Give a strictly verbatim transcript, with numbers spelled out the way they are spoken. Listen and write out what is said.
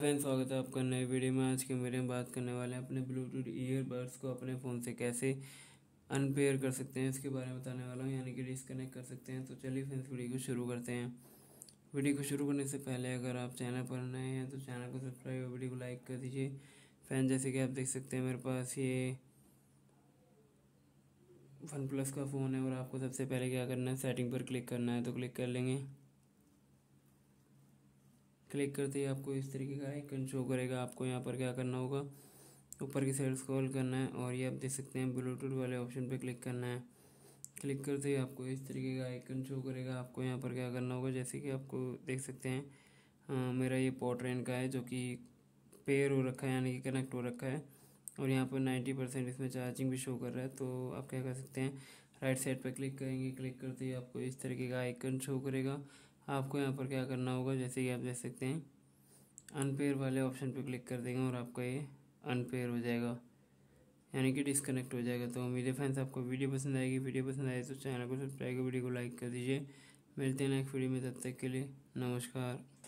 Friends स्वागत है आपका नए वीडियो में। आज के मेरे में बात करने वाले हैं अपने ब्लूटूथ ईयरबड्स को अपने फ़ोन से कैसे अनपेयर कर सकते हैं, इसके बारे में बताने वाला हूँ, यानी कि डिस्कनेक्ट कर सकते हैं। तो चलिए फ्रेंड्स वीडियो को शुरू करते हैं। वीडियो को शुरू करने से पहले अगर आप चैनल पर नए हैं तो चैनल को सब्सक्राइब और वीडियो को लाइक कर दीजिए। फ्रेंड्स जैसे कि आप देख सकते हैं मेरे पास ये वन प्लस का फ़ोन है और आपको सबसे पहले क्या करना है, सेटिंग पर क्लिक करना है। तो क्लिक कर लेंगे, क्लिक करते ही आपको इस तरीके का आइकन शो करेगा। आपको यहाँ पर क्या करना होगा, ऊपर की साइड स्क्रॉल करना है और ये आप देख सकते हैं ब्लूटूथ वाले ऑप्शन पे क्लिक करना है। क्लिक करते ही आपको इस तरीके का आइकन शो करेगा। आपको यहाँ पर क्या करना होगा, जैसे कि आपको देख सकते हैं आ, मेरा ये पोर्ट्रेन का है जो कि पेयर हो रखा है, यानी कि कनेक्ट हो रखा है और यहाँ पर नाइन्टी परसेंट इसमें चार्जिंग भी शो कर रहा है। तो आप क्या कर सकते हैं, राइट साइड पर क्लिक करेंगे। क्लिक करते ही आपको इस तरीके का आइकन शो करेगा। आपको यहाँ पर क्या करना होगा, जैसे कि आप देख सकते हैं अनपेयर वाले ऑप्शन पर क्लिक कर देंगे और आपका ये अनपेयर हो जाएगा, यानी कि डिस्कनेक्ट हो जाएगा। तो उम्मीद है फ्रेंड्स आपको वीडियो पसंद आएगी। वीडियो पसंद आए तो चैनल को सब्सक्राइब कर वीडियो को लाइक कर दीजिए। मिलते हैं नेक्स्ट वीडियो में, तब तक के लिए नमस्कार।